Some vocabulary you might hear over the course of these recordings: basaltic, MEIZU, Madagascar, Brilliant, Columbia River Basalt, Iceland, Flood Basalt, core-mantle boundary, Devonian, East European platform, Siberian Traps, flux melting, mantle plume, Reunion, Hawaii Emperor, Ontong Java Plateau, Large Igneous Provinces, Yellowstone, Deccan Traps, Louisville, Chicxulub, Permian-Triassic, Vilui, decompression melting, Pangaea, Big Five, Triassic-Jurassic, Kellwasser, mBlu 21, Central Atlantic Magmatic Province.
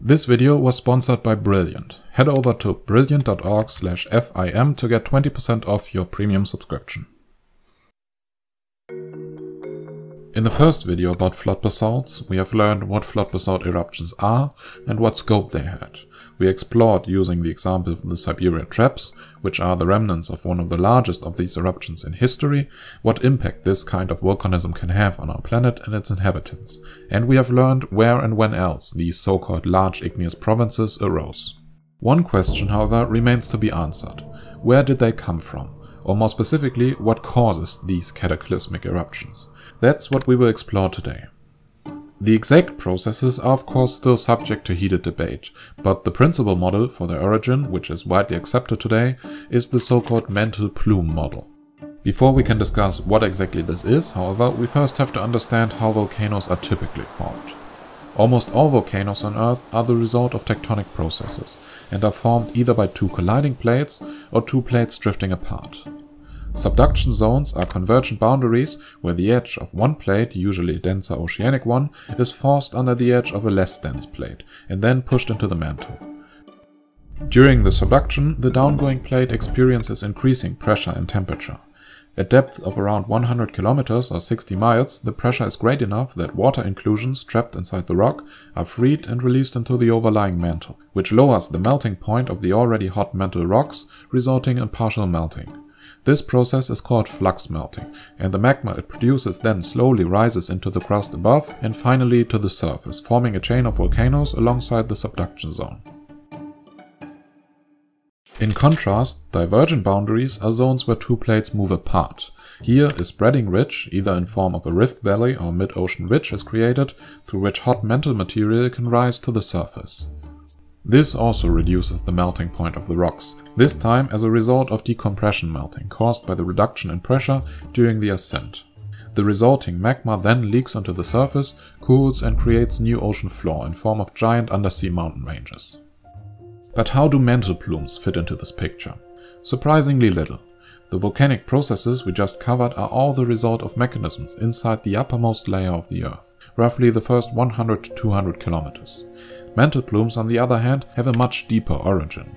This video was sponsored by Brilliant. Head over to brilliant.org/FIM to get 20% off your premium subscription. In the first video about flood basalts, we have learned what flood basalt eruptions are and what scope they had. We explored using the example of the Siberian Traps, which are the remnants of one of the largest of these eruptions in history, what impact this kind of volcanism can have on our planet and its inhabitants. And we have learned where and when else these so-called large igneous provinces arose. One question, however, remains to be answered. Where did they come from? Or more specifically, what causes these cataclysmic eruptions? That's what we will explore today. The exact processes are of course still subject to heated debate, but the principal model for their origin, which is widely accepted today, is the so-called mantle plume model. Before we can discuss what exactly this is, however, we first have to understand how volcanoes are typically formed. Almost all volcanoes on Earth are the result of tectonic processes, and are formed either by two colliding plates or two plates drifting apart. Subduction zones are convergent boundaries where the edge of one plate, usually a denser oceanic one, is forced under the edge of a less dense plate and then pushed into the mantle. During the subduction, the downgoing plate experiences increasing pressure and temperature. At depth of around 100 kilometers or 60 miles, the pressure is great enough that water inclusions trapped inside the rock are freed and released into the overlying mantle, which lowers the melting point of the already hot mantle rocks, resulting in partial melting. This process is called flux melting, and the magma it produces then slowly rises into the crust above and finally to the surface, forming a chain of volcanoes alongside the subduction zone. In contrast, divergent boundaries are zones where two plates move apart. Here a spreading ridge, either in form of a rift valley or mid-ocean ridge, is created, through which hot mantle material can rise to the surface. This also reduces the melting point of the rocks, this time as a result of decompression melting caused by the reduction in pressure during the ascent. The resulting magma then leaks onto the surface, cools and creates new ocean floor in form of giant undersea mountain ranges. But how do mantle plumes fit into this picture? Surprisingly little. The volcanic processes we just covered are all the result of mechanisms inside the uppermost layer of the Earth, roughly the first 100 to 200 kilometers. Mantle plumes, on the other hand, have a much deeper origin.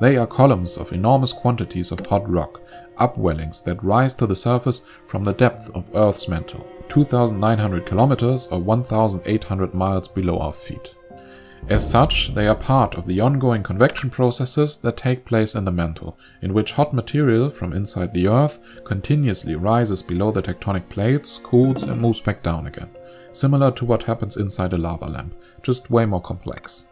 They are columns of enormous quantities of hot rock, upwellings that rise to the surface from the depth of Earth's mantle, 2,900 kilometers or 1,800 miles below our feet. As such, they are part of the ongoing convection processes that take place in the mantle, in which hot material from inside the Earth continuously rises below the tectonic plates, cools and moves back down again, similar to what happens inside a lava lamp, just way more complex.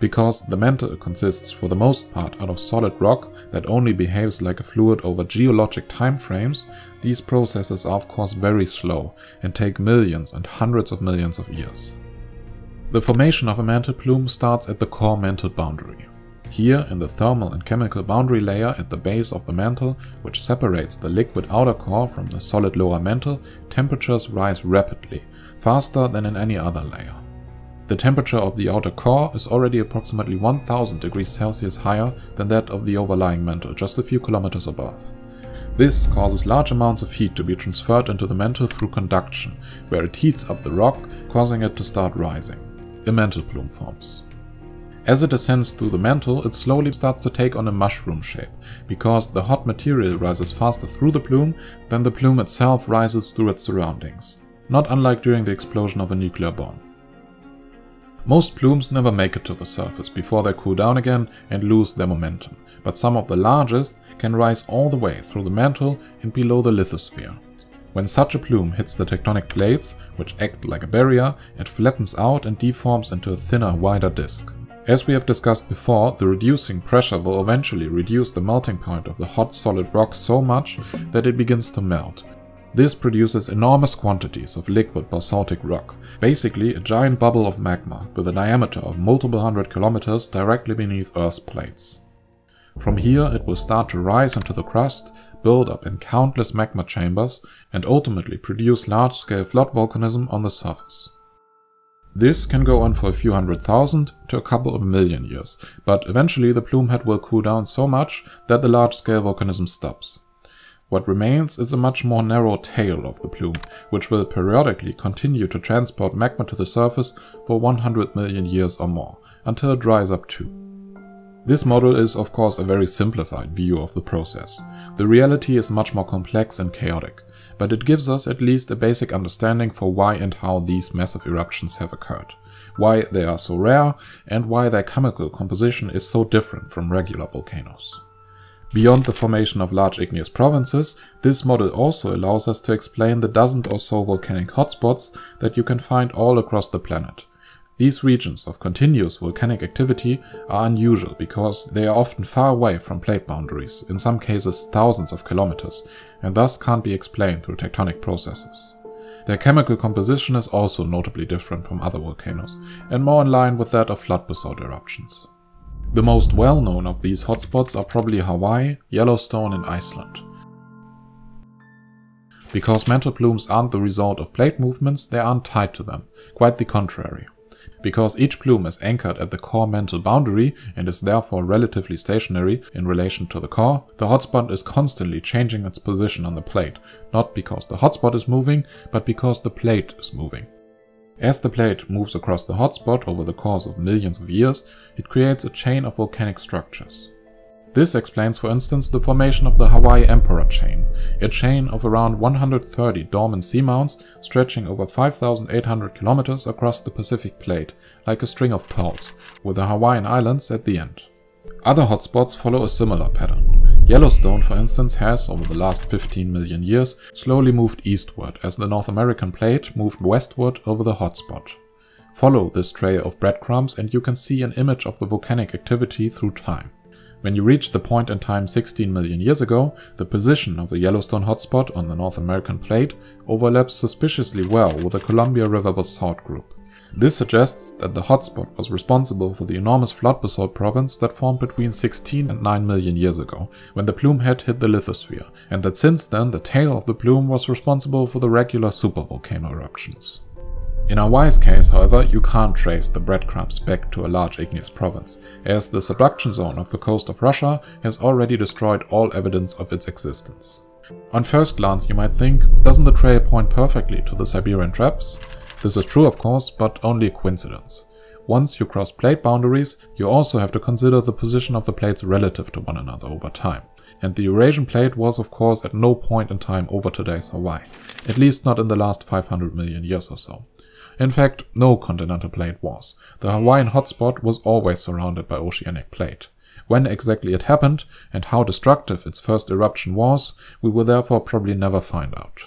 Because the mantle consists for the most part out of solid rock that only behaves like a fluid over geologic time frames, these processes are of course very slow and take millions and hundreds of millions of years. The formation of a mantle plume starts at the core-mantle boundary. Here, in the thermal and chemical boundary layer at the base of the mantle, which separates the liquid outer core from the solid lower mantle, temperatures rise rapidly, faster than in any other layer. The temperature of the outer core is already approximately 1000 degrees Celsius higher than that of the overlying mantle, just a few kilometers above. This causes large amounts of heat to be transferred into the mantle through conduction, where it heats up the rock, causing it to start rising. A mantle plume forms. As it ascends through the mantle, it slowly starts to take on a mushroom shape, because the hot material rises faster through the plume than the plume itself rises through its surroundings, not unlike during the explosion of a nuclear bomb. Most plumes never make it to the surface before they cool down again and lose their momentum, but some of the largest can rise all the way through the mantle and below the lithosphere. When such a plume hits the tectonic plates, which act like a barrier, it flattens out and deforms into a thinner, wider disk. As we have discussed before, the reducing pressure will eventually reduce the melting point of the hot solid rock so much that it begins to melt. This produces enormous quantities of liquid basaltic rock, basically a giant bubble of magma with a diameter of multiple hundred kilometers directly beneath Earth's plates. From here it will start to rise into the crust, build up in countless magma chambers and ultimately produce large-scale flood volcanism on the surface. This can go on for a few 100,000 to a couple of million years, but eventually the plume head will cool down so much that the large-scale volcanism stops. What remains is a much more narrow tail of the plume, which will periodically continue to transport magma to the surface for 100 million years or more, until it dries up too. This model is, of course, a very simplified view of the process. The reality is much more complex and chaotic, but it gives us at least a basic understanding for why and how these massive eruptions have occurred, why they are so rare, and why their chemical composition is so different from regular volcanoes. Beyond the formation of large igneous provinces, this model also allows us to explain the dozen or so volcanic hotspots that you can find all across the planet. These regions of continuous volcanic activity are unusual because they are often far away from plate boundaries, in some cases thousands of kilometers, and thus can't be explained through tectonic processes. Their chemical composition is also notably different from other volcanoes, and more in line with that of flood basalt eruptions. The most well-known of these hotspots are probably Hawaii, Yellowstone and Iceland. Because mantle plumes aren't the result of plate movements, they aren't tied to them, quite the contrary. Because each plume is anchored at the core-mantle boundary and is therefore relatively stationary in relation to the core, the hotspot is constantly changing its position on the plate, not because the hotspot is moving, but because the plate is moving. As the plate moves across the hotspot over the course of millions of years, it creates a chain of volcanic structures. This explains, for instance, the formation of the Hawaii Emperor chain, a chain of around 130 dormant seamounts stretching over 5,800 kilometers across the Pacific plate, like a string of pearls, with the Hawaiian Islands at the end. Other hotspots follow a similar pattern. Yellowstone, for instance, has, over the last 15 million years, slowly moved eastward as the North American plate moved westward over the hotspot. Follow this trail of breadcrumbs and you can see an image of the volcanic activity through time. When you reach the point in time 16 million years ago, the position of the Yellowstone hotspot on the North American plate overlaps suspiciously well with the Columbia River Basalt group. This suggests that the hotspot was responsible for the enormous flood basalt province that formed between 16 and 9 million years ago, when the plume head hit the lithosphere, and that since then the tail of the plume was responsible for the regular supervolcano eruptions. In Hawaii's case, however, you can't trace the breadcrumbs back to a large igneous province, as the subduction zone of the coast of Russia has already destroyed all evidence of its existence. On first glance you might think, doesn't the trail point perfectly to the Siberian Traps? This is true of course, but only a coincidence. Once you cross plate boundaries, you also have to consider the position of the plates relative to one another over time. And the Eurasian plate was of course at no point in time over today's Hawaii, at least not in the last 500 million years or so. In fact, no continental plate was. The Hawaiian hotspot was always surrounded by oceanic plate. When exactly it happened, and how destructive its first eruption was, we will therefore probably never find out.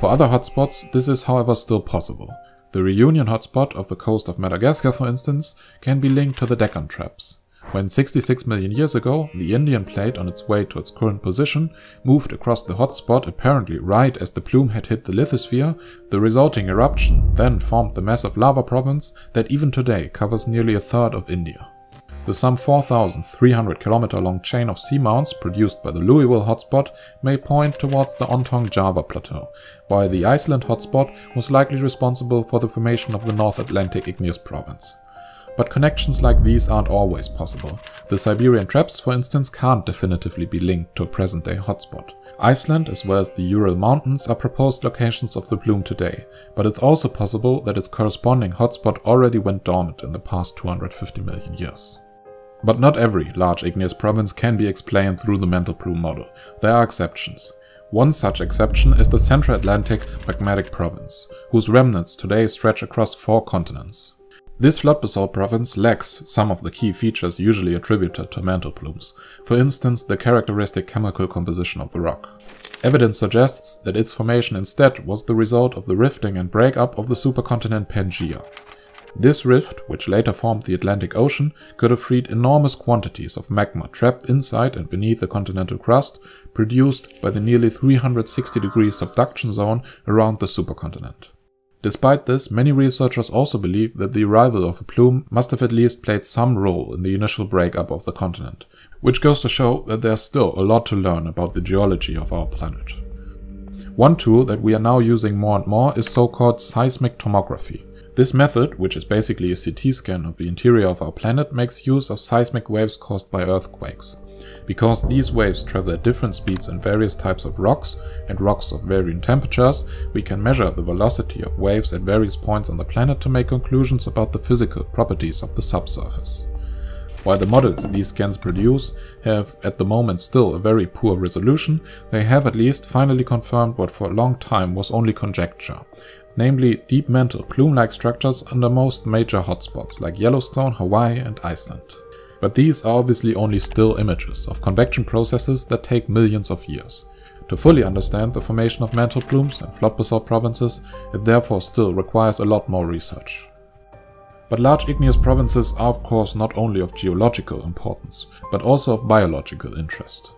For other hotspots, this is however still possible. The Reunion hotspot of the coast of Madagascar, for instance, can be linked to the Deccan Traps. When 66 million years ago, the Indian plate on its way to its current position moved across the hotspot apparently right as the plume had hit the lithosphere, the resulting eruption then formed the massive lava province that even today covers nearly a third of India. The some 4,300 kilometer long chain of seamounts produced by the Louisville hotspot may point towards the Ontong Java Plateau, while the Iceland hotspot was likely responsible for the formation of the North Atlantic Igneous Province. But connections like these aren't always possible. The Siberian Traps, for instance, can't definitively be linked to a present-day hotspot. Iceland, as well as the Ural Mountains, are proposed locations of the plume today, but it's also possible that its corresponding hotspot already went dormant in the past 250 million years. But not every large igneous province can be explained through the mantle plume model. There are exceptions. One such exception is the Central Atlantic Magmatic Province, whose remnants today stretch across 4 continents. This flood basalt province lacks some of the key features usually attributed to mantle plumes, for instance the characteristic chemical composition of the rock. Evidence suggests that its formation instead was the result of the rifting and breakup of the supercontinent Pangaea. This rift, which later formed the Atlantic Ocean, could have freed enormous quantities of magma trapped inside and beneath the continental crust, produced by the nearly 360-degree subduction zone around the supercontinent. Despite this, many researchers also believe that the arrival of a plume must have at least played some role in the initial breakup of the continent, which goes to show that there's still a lot to learn about the geology of our planet. One tool that we are now using more and more is so-called seismic tomography. This method, which is basically a CT scan of the interior of our planet, makes use of seismic waves caused by earthquakes. Because these waves travel at different speeds in various types of rocks and rocks of varying temperatures, we can measure the velocity of waves at various points on the planet to make conclusions about the physical properties of the subsurface. While the models these scans produce have at the moment still a very poor resolution, they have at least finally confirmed what for a long time was only conjecture. Namely, deep mantle plume-like structures under most major hotspots like Yellowstone, Hawaii and Iceland. But these are obviously only still images of convection processes that take millions of years. To fully understand the formation of mantle plumes and flood basalt provinces, it therefore still requires a lot more research. But large igneous provinces are of course not only of geological importance, but also of biological interest.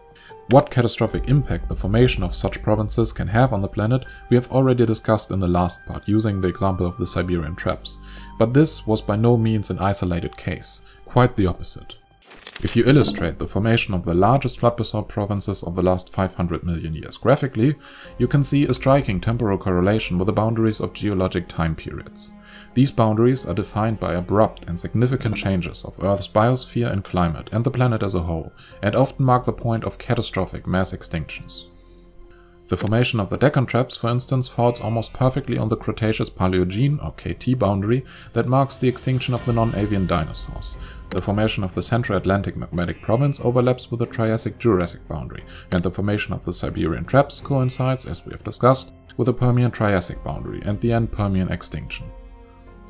What catastrophic impact the formation of such provinces can have on the planet, we have already discussed in the last part using the example of the Siberian Traps. But this was by no means an isolated case, quite the opposite. If you illustrate the formation of the largest flood basalt provinces of the last 500 million years graphically, you can see a striking temporal correlation with the boundaries of geologic time periods. These boundaries are defined by abrupt and significant changes of Earth's biosphere and climate and the planet as a whole, and often mark the point of catastrophic mass extinctions. The formation of the Deccan Traps, for instance, falls almost perfectly on the Cretaceous-Paleogene, or KT, boundary that marks the extinction of the non-avian dinosaurs. The formation of the Central Atlantic Magmatic Province overlaps with the Triassic-Jurassic boundary, and the formation of the Siberian Traps coincides, as we have discussed, with the Permian-Triassic boundary and the end Permian extinction.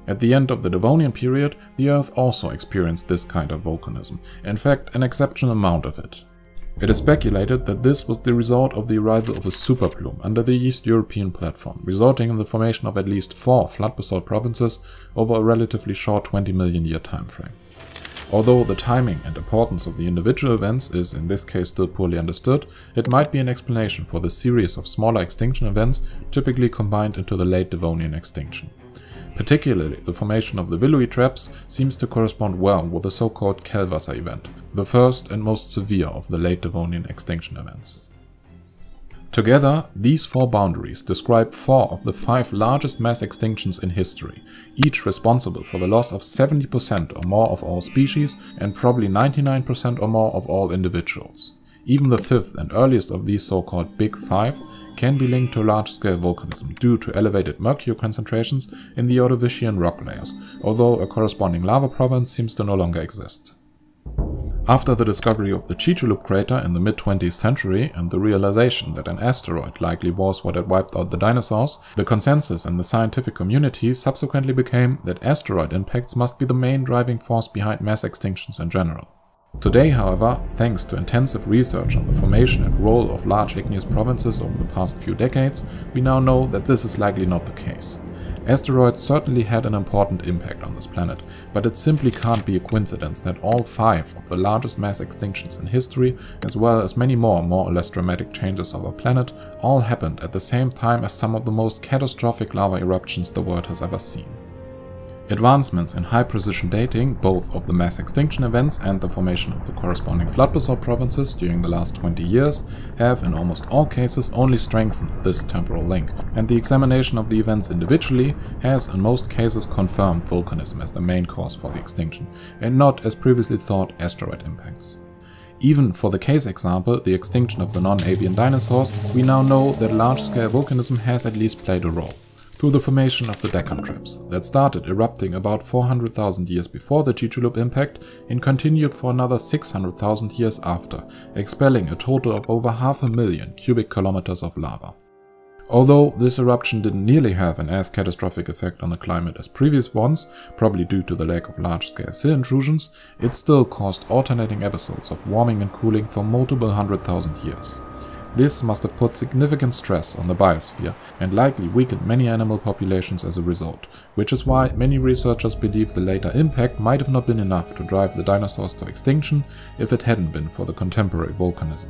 At the end of the Devonian period, the Earth also experienced this kind of volcanism, in fact an exceptional amount of it. It is speculated that this was the result of the arrival of a superplume under the East European platform, resulting in the formation of at least 4 flood basalt provinces over a relatively short 20 million year time frame. Although the timing and importance of the individual events is in this case still poorly understood, it might be an explanation for the series of smaller extinction events typically combined into the late Devonian extinction. Particularly, the formation of the Vilui traps seems to correspond well with the so-called Kellwasser event, the first and most severe of the late Devonian extinction events. Together, these 4 boundaries describe 4 of the 5 largest mass extinctions in history, each responsible for the loss of 70% or more of all species and probably 99% or more of all individuals. Even the 5th and earliest of these so-called Big Five can be linked to large-scale volcanism due to elevated mercury concentrations in the Ordovician rock layers, although a corresponding lava province seems to no longer exist. After the discovery of the Chicxulub crater in the mid-20th century and the realization that an asteroid likely was what had wiped out the dinosaurs, the consensus in the scientific community subsequently became that asteroid impacts must be the main driving force behind mass extinctions in general. Today, however, thanks to intensive research on the formation and role of large igneous provinces over the past few decades, we now know that this is likely not the case. Asteroids certainly had an important impact on this planet, but it simply can't be a coincidence that all 5 of the largest mass extinctions in history, as well as many more or less dramatic changes of our planet, all happened at the same time as some of the most catastrophic lava eruptions the world has ever seen. Advancements in high-precision dating, both of the mass extinction events and the formation of the corresponding flood basalt provinces during the last 20 years, have in almost all cases only strengthened this temporal link, and the examination of the events individually has in most cases confirmed volcanism as the main cause for the extinction, and not, as previously thought, asteroid impacts. Even for the case example, the extinction of the non-avian dinosaurs, we now know that large-scale volcanism has at least played a role. Through the formation of the Deccan Traps, that started erupting about 400,000 years before the Chicxulub impact and continued for another 600,000 years after, expelling a total of over 500,000 cubic kilometers of lava. Although this eruption didn't nearly have an as catastrophic effect on the climate as previous ones, probably due to the lack of large-scale sea intrusions, it still caused alternating episodes of warming and cooling for multiple 100,000 years. This must have put significant stress on the biosphere and likely weakened many animal populations as a result, which is why many researchers believe the later impact might have not been enough to drive the dinosaurs to extinction if it hadn't been for the contemporary volcanism.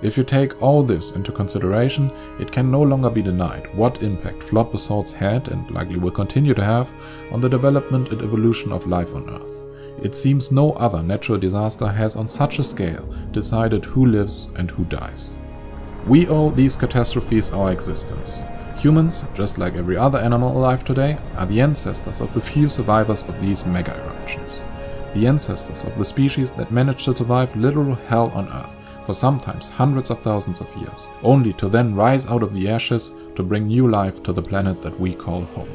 If you take all this into consideration, it can no longer be denied what impact flood basalts had and likely will continue to have on the development and evolution of life on Earth. It seems no other natural disaster has on such a scale decided who lives and who dies. We owe these catastrophes our existence. Humans, just like every other animal alive today, are the ancestors of the few survivors of these mega eruptions. the ancestors of the species that managed to survive literal hell on Earth for sometimes hundreds of thousands of years, only to then rise out of the ashes to bring new life to the planet that we call home.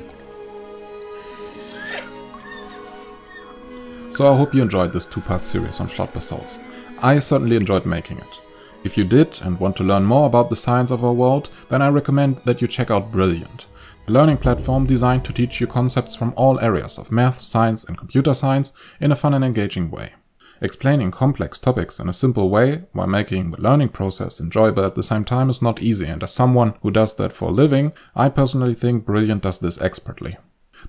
So I hope you enjoyed this two-part series on flood basalts. I certainly enjoyed making it. If you did and want to learn more about the science of our world, then I recommend that you check out Brilliant, a learning platform designed to teach you concepts from all areas of math, science and computer science in a fun and engaging way. Explaining complex topics in a simple way while making the learning process enjoyable at the same time is not easy, and as someone who does that for a living, I personally think Brilliant does this expertly.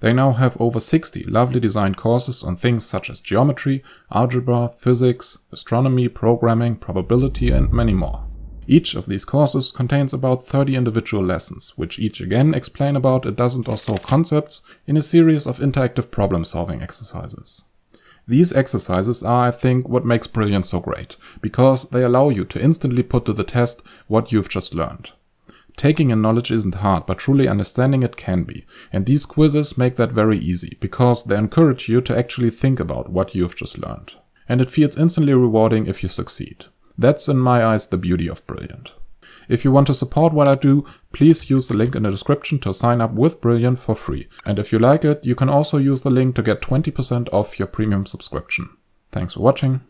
They now have over 60 lovely designed courses on things such as geometry, algebra, physics, astronomy, programming, probability and many more. Each of these courses contains about 30 individual lessons, which each again explain about a dozen or so concepts in a series of interactive problem-solving exercises. These exercises are, I think, what makes Brilliant so great, because they allow you to instantly put to the test what you've just learned. Taking in knowledge isn't hard, but truly understanding it can be, and these quizzes make that very easy, because they encourage you to actually think about what you've just learned. And it feels instantly rewarding if you succeed. That's, in my eyes, the beauty of Brilliant. If you want to support what I do, please use the link in the description to sign up with Brilliant for free. And if you like it, you can also use the link to get 20% off your premium subscription. Thanks for watching.